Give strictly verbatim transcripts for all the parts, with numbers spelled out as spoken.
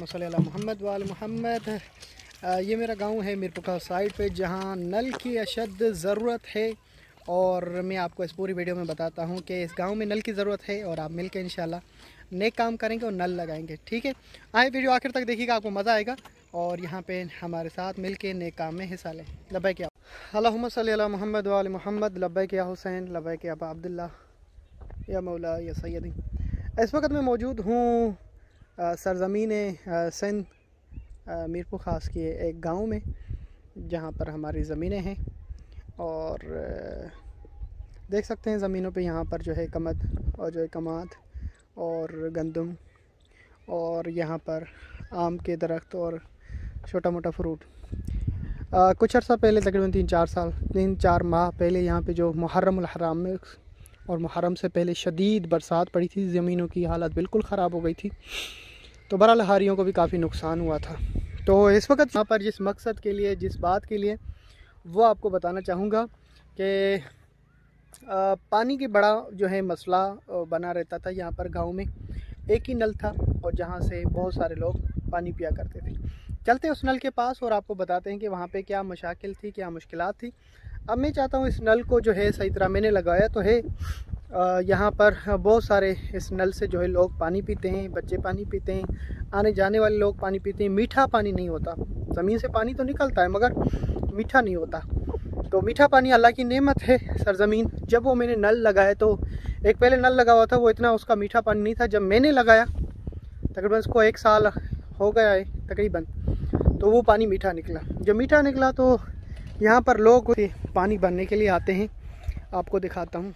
मसल्ला मोहम्मद वाल मोहम्मद। ये मेरा गांव है मीरपुर खास साइड पे, जहां नल की अशद ज़रूरत है और मैं आपको इस पूरी वीडियो में बताता हूं कि इस गांव में नल की ज़रूरत है और आप मिलकर इंशाल्लाह नेक काम करेंगे और नल लगाएंगे। ठीक है, आए वीडियो आखिर तक देखिएगा, आपको मज़ा आएगा और यहाँ पे हमारे साथ मिलके नेक काम में हिस्सा लें। लब्बैक या अल्लाहुम्मा सल्ली अला मोहम्मद वाल मोहम्मद, लब्बैक या हुसैन, लब्बैक या अबा अब्दुल्ला, या मौला या सैदी। इस वक्त मैं मौजूद हूँ सरज़मीन सिंध मीरपुर ख़ास के एक गांव में, जहां पर हमारी ज़मीनें हैं और देख सकते हैं ज़मीनों पे यहां पर जो है कमद और जो है कमाद और गंदम और यहां पर आम के दरख्त और छोटा मोटा फ्रूट। कुछ अर्सा पहले तकरीबन तीन चार साल तीन चार माह पहले यहां पे जो मुहर्रमुल हराम में और मुहर्रम से पहले शदीद बरसात पड़ी थी, ज़मीनों की हालत बिल्कुल ख़राब हो गई थी, तो बहरहाल हारियों को भी काफ़ी नुकसान हुआ था। तो इस वक्त यहाँ पर जिस मकसद के लिए, जिस बात के लिए, वो आपको बताना चाहूँगा कि पानी की बड़ा जो है मसला बना रहता था। यहाँ पर गांव में एक ही नल था और जहाँ से बहुत सारे लोग पानी पिया करते थे। चलते उस नल के पास और आपको बताते हैं कि वहाँ पर क्या मशाकिल थी, क्या मुश्किलात थी। अब मैं चाहता हूँ इस नल को जो है सही तरह मैंने लगाया तो है, यहाँ पर बहुत सारे इस नल से जो है लोग पानी पीते हैं, बच्चे पानी पीते हैं, आने जाने वाले लोग पानी पीते हैं। मीठा पानी नहीं होता, ज़मीन से पानी तो निकलता है मगर मीठा नहीं होता। तो मीठा पानी अल्लाह की नेमत है सरज़मीन। जब वो मैंने नल लगाया तो एक पहले नल लगा हुआ था, वो इतना उसका मीठा पानी नहीं था। जब मैंने लगाया तकरीबन उसको एक साल हो गया है तकरीबन, तो वो पानी मीठा निकला। जब मीठा निकला तो यहाँ पर लोग पानी भरने के लिए आते हैं। आपको दिखाता हूँ,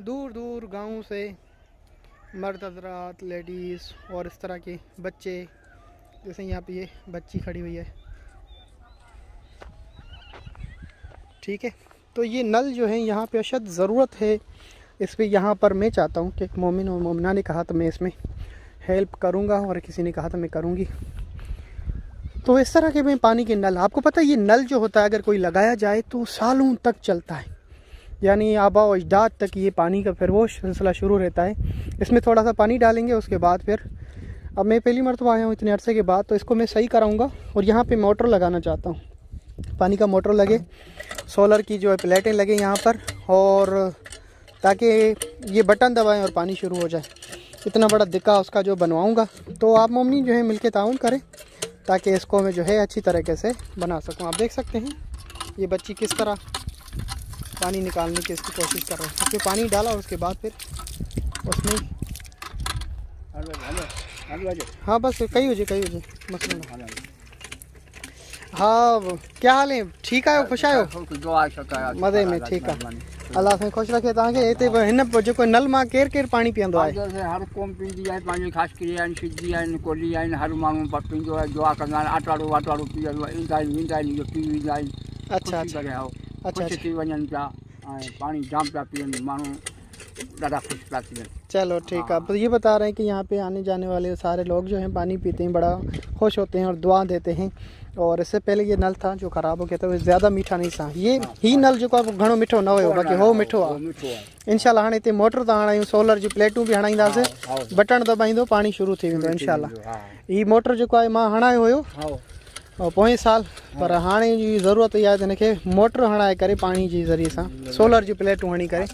दूर दूर गाँव से मर्द हजरात, लेडीज़ और इस तरह के बच्चे, जैसे यहाँ पे ये बच्ची खड़ी हुई है। ठीक है, तो ये नल जो है यहाँ पे अशद ज़रूरत है इस पर। यहाँ पर मैं चाहता हूँ कि एक मोमिन और मोमिना ने कहा तो मैं इसमें हेल्प करूँगा और किसी ने कहा तो मैं करूँगी। तो इस तरह के मैं पानी के नल, आपको पता है ये नल जो होता है अगर कोई लगाया जाए तो सालों तक चलता है, यानी आबा व अजदाद तक ये पानी का फिर वो सिलसिला शुरू रहता है। इसमें थोड़ा सा पानी डालेंगे उसके बाद फिर, अब मैं पहली मरतबा आया हूँ इतने अरसे के बाद, तो इसको मैं सही कराऊँगा और यहाँ पे मोटर लगाना चाहता हूँ, पानी का मोटर लगे, सोलर की जो है प्लेटें लगें यहाँ पर, और ताकि ये बटन दबाएँ और पानी शुरू हो जाए। इतना बड़ा दिक्का उसका जो बनवाऊँगा, तो आप मम्मी जो है मिल के ताउन करें ताकि इसको मैं जो है अच्छी तरीके से बना सकूं। आप देख सकते हैं ये बच्ची किस तरह पानी निकालने की इसकी कोशिश कर रही है। उसमें पानी डाला और उसके बाद फिर उसमें हाँ बस कही हो जाए कही हो जाए मसला। हाँ क्या हाल है, ठीक आयो, खुश आयो, मज़े में? ठीक है, अल्लाह से खुश रखे तव्हांखे। हिते हिन जेको नल मां केर केर पानी पींदो आहे, हर कौम पींदी आहे, पंहिंजी ख़ासि क्रिया आहिनि, शिजी आहिनि, कोली आहिनि, हर माण्हू पींदो आहे, दुआ कंदा आहिनि, आटाड़ो वाटाड़ो पीअंदो आहे, ईंदा आहिनि वेंदा आहिनि, इहो पी वेंदा आहिनि। अच्छा अच्छा अच्छा, थी वञनि पिया ऐं पाणी जाम पिया पीअनि माण्हू, ॾाढा ख़ुशि पिया थी वञनि। चलो ठीक है। आप ये बता रहे हैं कि यहाँ पे आने जाने वाले सारे लोग जो हैं पानी पीते हैं, बड़ा खुश होते हैं और दुआ देते हैं। और इससे पहले ये नल था जो ख़राब हो गया था, वो ज़्यादा मीठा नहीं था। ये ही नल जो आहे घणो मिठो न हुयो, बाक़ी हो मिठो आहे। इंशाल्लाह हाणे इते मोटर था हणायूं, सोलर जी प्लेटूं बि हणाईंदासीं, बटण दबाईंदो पानी शुरू थी वेंदो इंशाल्लाह। ही मोटर जेको आहे मां हणायो हुयो और पोएं साल, पर हाणे जी ज़रूरत ई आहे त हिनखे मोटर हणाए करे पानी जी ज़रिए सां सोलर जी प्लेटूं हणी करे।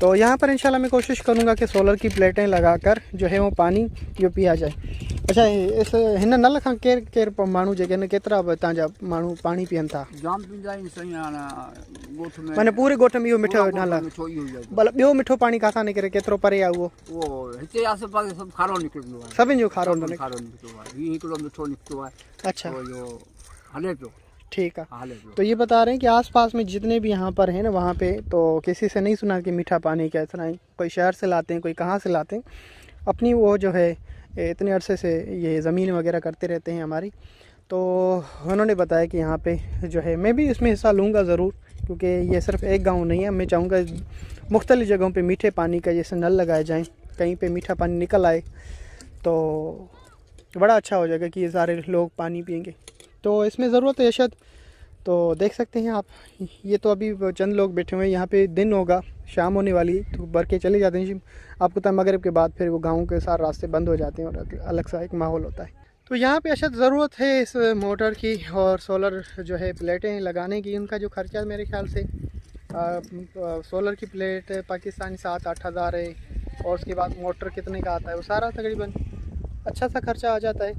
तो यहाँ पर इंशाल्लाह मैं कोशिश करूँगा कि सोलर की प्लेटें लगाकर जो है वो पानी जो पिया जाए। अच्छा, इस हिन नल खां केरु केरु माण्हू जेके आहिनि, केतिरा तव्हांजा माण्हू पाणी पीअनि था? जाम पींदा आहिनि सही, हाणे ॻोठ में माना पूरे ॻोठ में इहो मिठो नल आहे। भला ॿियो मिठो पाणी किथां निकिरे, केतिरो परे आहे उहो? उहो हिते आसे पासे सभु खारो निकिरंदो आहे, सभिनि जो खारो निकिरंदो आहे, ही हिकिड़ो मिठो निकितो आहे। अच्छा, इहो हले पियो। ठीक है, तो ये बता रहे हैं कि आसपास में जितने भी यहाँ पर हैं ना, वहाँ पे तो किसी से नहीं सुना कि मीठा पानी क्या इतना है, कोई शहर से लाते हैं, कोई कहाँ से लाते हैं। अपनी वो जो है इतने अरसे से ये ज़मीन वगैरह करते रहते हैं हमारी, तो उन्होंने बताया कि यहाँ पे जो है मैं भी इसमें हिस्सा लूँगा ज़रूर, क्योंकि ये सिर्फ एक गाँव नहीं है। मैं चाहूँगा मुख्तलिफ़ जगहों पर मीठे पानी का जैसे नल लगाए जाएँ, कहीं पर मीठा पानी निकल आए तो बड़ा अच्छा हो जाएगा कि ये सारे लोग पानी पियेंगे। तो इसमें ज़रूरत है अशद तो देख सकते हैं आप, ये तो अभी चंद लोग बैठे हुए हैं। यहाँ पे दिन होगा, शाम होने वाली, तो बरके चले जाते हैं आपको तब मगरिब के बाद, फिर वो गाँव के सारे रास्ते बंद हो जाते हैं और अलग सा एक माहौल होता है। तो यहाँ पे अशद ज़रूरत है इस मोटर की और सोलर जो है प्लेटें लगाने की। उनका जो खर्चा मेरे ख्याल से आ, सोलर की प्लेट पाकिस्तानी सात आठ हज़ार है, और उसके बाद मोटर कितने का आता है वो सारा तकरीबन अच्छा सा खर्चा आ जाता है।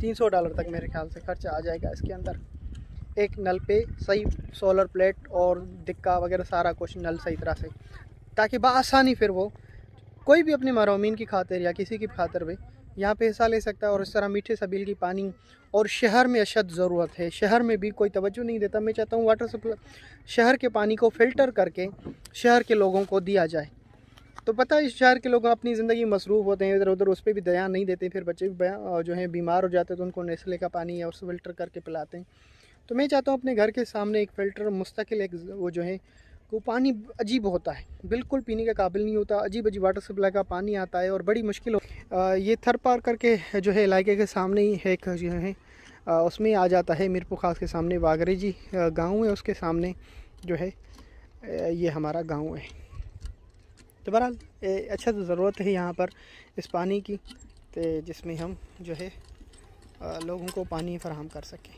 तीन सौ डॉलर तक मेरे ख्याल से खर्चा आ जाएगा इसके अंदर। एक नल पे सही सोलर प्लेट और दिक्का वगैरह सारा कुछ नल सही तरह से, ताकि बआसानी फिर वो कोई भी अपने मरहूमीन की खातिर या किसी की खातिर भी यहाँ पे हिस्सा ले सकता है। और इस तरह मीठे सबील की पानी, और शहर में अशद ज़रूरत है, शहर में भी कोई तवज्जो नहीं देता। मैं चाहता हूँ वाटर सप्लाई, शहर के पानी को फ़िल्टर करके शहर के लोगों को दिया जाए। तो पता है इस शहर के लोग अपनी ज़िंदगी मसरूफ़ होते हैं, इधर उधर, उस पर भी ध्यान नहीं देते। फिर बच्चे जो हैं बीमार हो जाते हैं तो उनको नेस्ले का पानी या उस फ़िल्टर करके पिलाते हैं। तो मैं चाहता हूँ अपने घर के सामने एक फ़िल्टर मुस्तकिल, एक वो जो है वो पानी अजीब होता है, बिल्कुल पीने के काबिल नहीं होता, अजीब अजीब वाटर सप्लाई का पानी आता है और बड़ी मुश्किल हो। आ, ये थर पार करके जो है इलाके के सामने ही है, एक जो है आ, उसमें आ जाता है, मीरपुर खास के सामने बागरजी गांव है, उसके सामने जो है ये हमारा गांव है। तो बहरहाल अच्छा तो ज़रूरत है यहाँ पर इस पानी की, तो जिसमें हम जो है आ, लोगों को पानी फराहम कर सकें।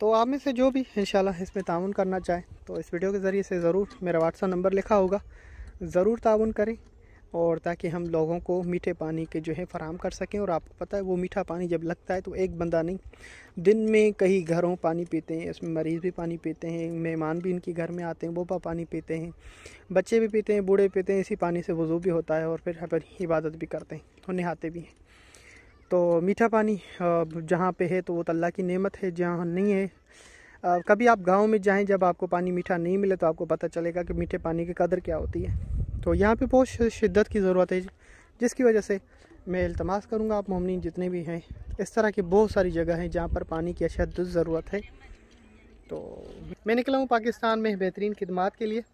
तो आप में से जो भी इंशाल्लाह इसमें ताउन करना चाहे तो इस वीडियो के ज़रिए से ज़रूर, मेरा व्हाट्सअप नंबर लिखा होगा, ज़रूर ताउन करें, और ताकि हम लोगों को मीठे पानी के जो है फराहम कर सकें। और आपको पता है वो मीठा पानी जब लगता है तो एक बंदा नहीं, दिन में कई घरों पानी पीते हैं, इसमें मरीज़ भी पानी पीते हैं, मेहमान भी इनके घर में आते हैं वो पानी पीते हैं, बच्चे भी पीते हैं, बूढ़े पीते हैं। इसी पानी से वज़ू भी होता है और फिर अपनी इबादत भी करते हैं और नहाते भी हैं। तो मीठा पानी जहाँ पे है तो वो अल्लाह की नेमत है, जहाँ नहीं है आ, कभी आप गांव में जाएं, जब आपको पानी मीठा नहीं मिले तो आपको पता चलेगा कि मीठे पानी की कदर क्या होती है। तो यहाँ पे बहुत शिद्दत की ज़रूरत है, जिसकी वजह से मैं इल्तमास करूँगा आप मोमिन जितने भी हैं, इस तरह की बहुत सारी जगह हैं जहाँ पर पानी की अशद ज़रूरत है। तो मैं निकला हूँ पाकिस्तान में बेहतरीन खिदमात के लिए।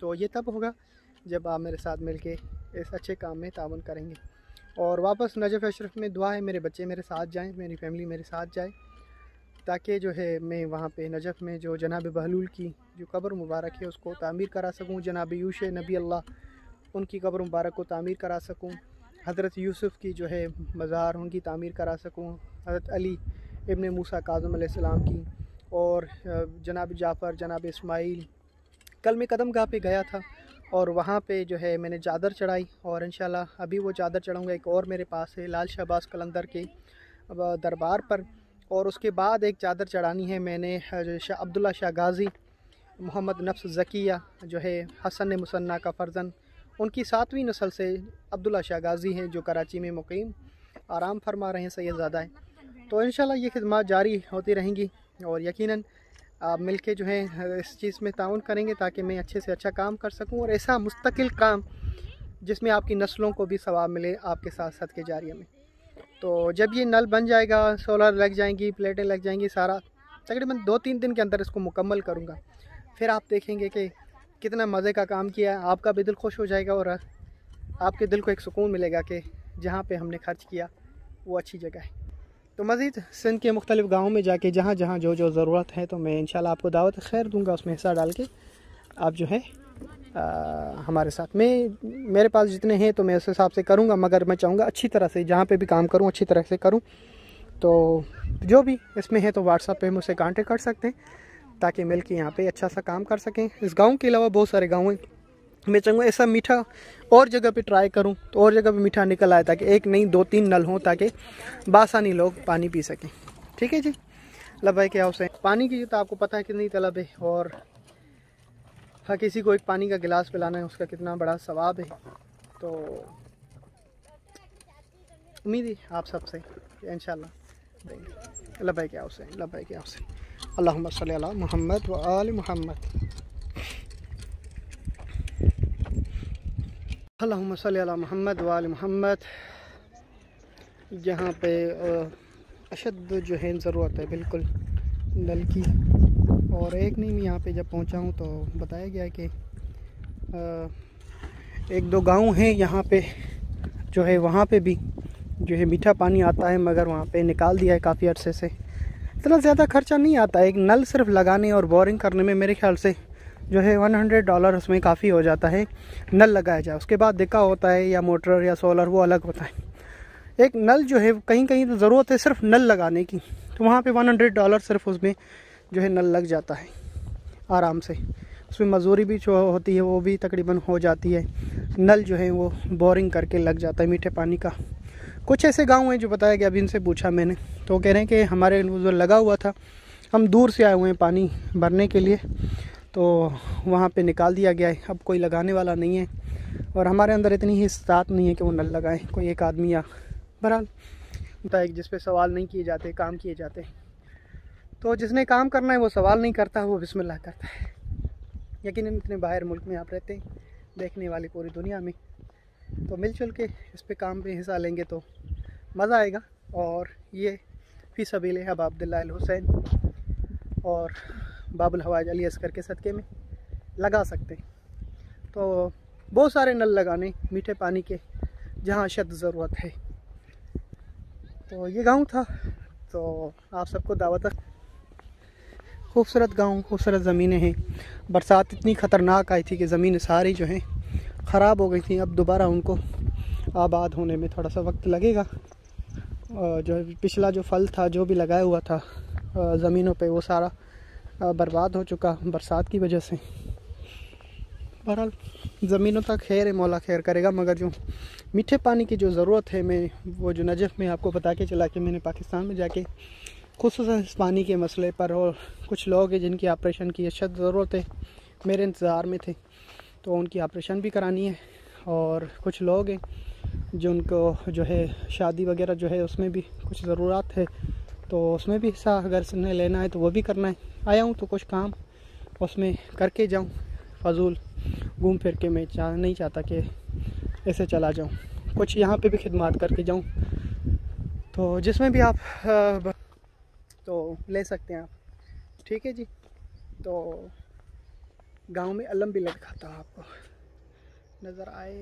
तो ये तब होगा जब आप मेरे साथ मिल के इस अच्छे काम में ताउन करेंगे। और वापस नजफ़ अशरफ में दुआ है मेरे बच्चे मेरे साथ जाएं, मेरी फैमिली मेरे साथ जाए, ताकि जो है मैं वहाँ पे नजफ़ में जो जनाब बहलूल की जो कब्र मुबारक है उसको तामीर करा सकूँ, जनाब यूश नबी अल्लाह उनकी कब्र मुबारक को तामीर करा सकूँ, हज़रत यूसुफ़ की जो है मज़ार उनकी तामीर करा सकूँ, हज़रत अली इब्ने मूसा काज़म अलैहिस्सलाम की, और जनाब जाफ़र जनाब इस्माइल। कल मैं कदम गाह पे गया था और वहाँ पे जो है मैंने चादर चढ़ाई, और इंशाल्लाह अभी वो चादर चढ़ाऊँगा। एक और मेरे पास है लाल शहबाज कलंदर के दरबार पर, और उसके बाद एक चादर चढ़ानी है मैंने शाह अब्दुल्ला शाह गाज़ी, मोहम्मद नफ्स ज़किया जो है हसन मुसन्ना का फ़र्जन, उनकी सातवीं नस्ल से अब्दुल्ला शाह गाज़ी हैं जो कराची में मुक़ीम आराम फरमा रहे हैं सैयदज़ादा है। तो इंशाल्लाह ये खिदमत जारी होती रहेंगी, और यकीनन आप मिलके जो है इस चीज़ में ताउन करेंगे ताकि मैं अच्छे से अच्छा काम कर सकूं, और ऐसा मुस्तकिल काम जिसमें आपकी नस्लों को भी सवाब मिले आपके साथ साथ के जारिया में। तो जब ये नल बन जाएगा, सोलर लग जाएंगी, प्लेटें लग जाएंगी, सारा तकरीबन दो तीन दिन के अंदर इसको मुकम्मल करूंगा। फिर आप देखेंगे कि कितना मज़े का काम किया है, आपका भी दिल खुश हो जाएगा और आपके दिल को एक सुकून मिलेगा कि जहाँ पर हमने खर्च किया वो अच्छी जगह है। तो मज़ीद सिंध के मुख्तलिफ़ गाँव में जाके जहाँ जहाँ जो जो ज़रूरत है तो मैं इंशाल्लाह आपको दावत खैर दूंगा, उसमें हिस्सा डाल के आप जो है आ, हमारे साथ में, मेरे पास जितने हैं तो मैं उस हिसाब से करूँगा, मगर मैं चाहूँगा अच्छी तरह से जहाँ पे भी काम करूँ अच्छी तरह से करूँ। तो जो भी इसमें है तो व्हाट्सअप पर मुझसे कांटेक्ट कर सकते हैं, ताकि मिल के यहाँ पर अच्छा सा काम कर सकें। इस गाँव के अलावा बहुत सारे गाँव हैं, मैं चाहूँगा ऐसा मीठा और जगह पे ट्राई करूँ तो और जगह पे मीठा निकल आया, ताकि एक नहीं दो तीन नल हों, ताकि बासानी लोग पानी पी सकें। ठीक है जी, लबाई के हाउस है। पानी की तो आपको पता है कितनी तलब है, और हर किसी को एक पानी का गिलास पिलाना है, उसका कितना बड़ा सवाब है। तो उम्मीद है आप सबसे इंशाल्लाह देंगे। लबाई के हाउस है, लबाई के हाउस है। अल्लाहुम्मा सल्ली अला मुहम्मद व आल मुहम्मद। अल्लाहुम्मा सल्ली अला मुहम्मद व आल मुहम्मद। जहाँ पे अशद जो है ज़रूरत है बिल्कुल नल की, और एक नहीं, मैं यहाँ पे जब पहुँचा हूँ तो बताया गया कि एक दो गांव हैं यहाँ पे जो है, वहाँ पे भी जो है मीठा पानी आता है मगर वहाँ पे निकाल दिया है काफ़ी अरसे से। इतना ज़्यादा खर्चा नहीं आता, एक नल सिर्फ लगाने और बोरिंग करने में मेरे ख्याल से जो है सौ डॉलर उसमें काफ़ी हो जाता है। नल लगाया जाए, उसके बाद देखा होता है या मोटर या सोलर, वो अलग होता है। एक नल जो है कहीं कहीं तो ज़रूरत है सिर्फ नल लगाने की, तो वहाँ पे सौ डॉलर सिर्फ उसमें जो है नल लग जाता है आराम से। उसमें मजदूरी भी जो होती है वो भी तकरीबन हो जाती है। नल जो है वो बोरिंग करके लग जाता है मीठे पानी का। कुछ ऐसे गांव हैं जो बताया गया, अभी इनसे पूछा मैंने तो कह रहे हैं कि हमारे जो लगा हुआ था, हम दूर से आए हुए हैं पानी भरने के लिए, तो वहाँ पे निकाल दिया गया है, अब कोई लगाने वाला नहीं है। और हमारे अंदर इतनी ही इस्तात नहीं है कि वो नल लगाएं, कोई एक आदमी या बहरहाल होता है जिस पे सवाल नहीं किए जाते, काम किए जाते। तो जिसने काम करना है वो सवाल नहीं करता, वो बिस्मिल्लाह करता है। यकीनन इतने बाहर मुल्क में आप रहते हैं, देखने वाली पूरी दुनिया में, तो मिलजुल के इस पे काम में हिस्सा लेंगे तो मज़ा आएगा। और ये फी सबील हब अब्दुल्लाह हुसैन और बाबुल हवाज अली असकर के सदक़े में लगा सकते हैं। तो बहुत सारे नल लगाने मीठे पानी के जहाँ शद ज़रूरत है। तो ये गांव था, तो आप सबको दावत है। खूबसूरत गांव, खूबसूरत ज़मीनें हैं। बरसात इतनी ख़तरनाक आई थी कि ज़मीन सारी जो है ख़राब हो गई थी। अब दोबारा उनको आबाद होने में थोड़ा सा वक्त लगेगा। जो पिछला जो फल था, जो भी लगाया हुआ था ज़मीनों पे, वो सारा बर्बाद हो चुका बरसात की वजह से। बहरहाल ज़मीनों तक खैर है, मौला खैर करेगा। मगर जो मीठे पानी की जो ज़रूरत है, मैं वो जो नजफ़ में आपको बता के चला कि मैंने पाकिस्तान में जाके खुसूसन इस पानी के मसले पर, और कुछ लोग हैं जिनकी ऑपरेशन की शद ज़रूरत है, मेरे इंतज़ार में थे, तो उनकी ऑपरेशन भी करानी है। और कुछ लोग हैं जो उनको जो है शादी वगैरह जो है उसमें भी कुछ ज़रूरत है, तो उसमें भी हिस्सा अगर उन्हें लेना है तो वो भी करना है। आया हूँ तो कुछ काम उसमें करके जाऊँ, फजूल घूम फिर के मैं चाह नहीं चाहता कि ऐसे चला जाऊँ, कुछ यहाँ पे भी खिदमत करके जाऊँ। तो जिसमें भी आप आ, तो ले सकते हैं आप, ठीक है जी। तो गांव में अलम भी लटका था, आपको नज़र आए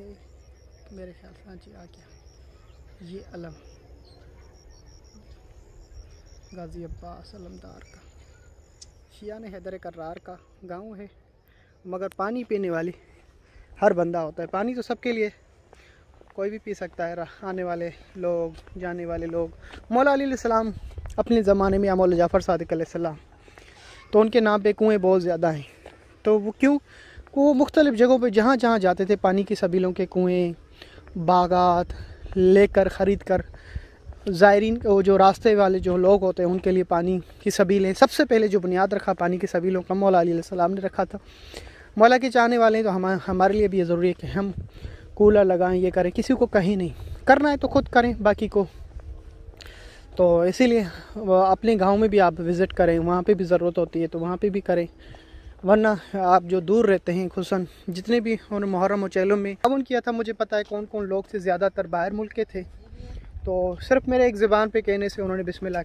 मेरे ख्याल से। हाँ जी आ गया ये अलम, गाजी अब्बास अलमदार का शियाने हैदर कर्रार का गांव है। मगर पानी पीने वाली हर बंदा होता है, पानी तो सबके लिए, कोई भी पी सकता है, आने वाले लोग, जाने वाले लोग। मौला अली अलैहिस्सलाम अपने ज़माने में, या मौला जाफ़र सादिक़ अलैहिस्सलाम, तो उनके नाम पे कुएँ बहुत ज़्यादा हैं। तो वो क्यों, वो मुख्तलिफ़ जगहों पे जहाँ जहाँ जाते थे पानी की सबीलों के कुएँ, बागात लेकर ख़रीद कर ज़ायरीन को, जो रास्ते वाले जो लोग होते हैं उनके लिए पानी की सबीलें। सबसे पहले जो बुनियाद रखा पानी की सबीलों का मौला अली अलैहिस्सलाम ने रखा था। मौला के चाहने वाले हैं, तो हम हमारे लिए भी ये ज़रूरी है कि हम कूलर लगाएं, ये करें। किसी को कहीं नहीं करना है तो खुद करें, बाकी को तो इसीलिए अपने गाँव में भी आप विज़िट करें, वहाँ पर भी ज़रूरत होती है तो वहाँ पर भी करें। वरना आप जो दूर रहते हैं, खुसन जितने भी उन्होंने मुहर्रम चैलों में ताउन किया था, मुझे पता है कौन कौन लोग थे, ज़्यादातर बाहर मुल्क के थे, तो सिर्फ मेरे एक ज़बान पे कहने से उन्होंने बिस्मिल्लाह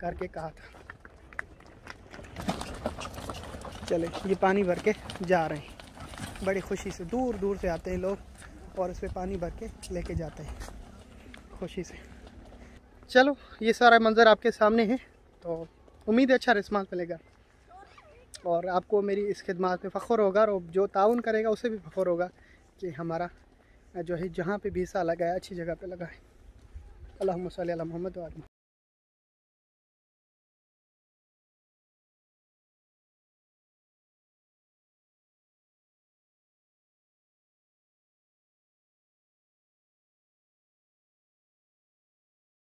करके कहा था। चले ये पानी भर के जा रहे हैं, बड़ी खुशी से दूर दूर से आते हैं लोग और इसमें पानी भर के लेके जाते हैं खुशी से। चलो ये सारा मंज़र आपके सामने है, तो उम्मीद है अच्छा रिस्पॉन्स मिलेगा और आपको मेरी इस खिदमत में फ़ख्र होगा, और जो ताउन करेगा उसे भी फ़ख्र होगा कि हमारा जो है जहाँ पे भी हिस्सा लगाया अच्छी जगह पे लगा है। अल्लाहुम्मा सल्ली अला मुहम्मद व अली।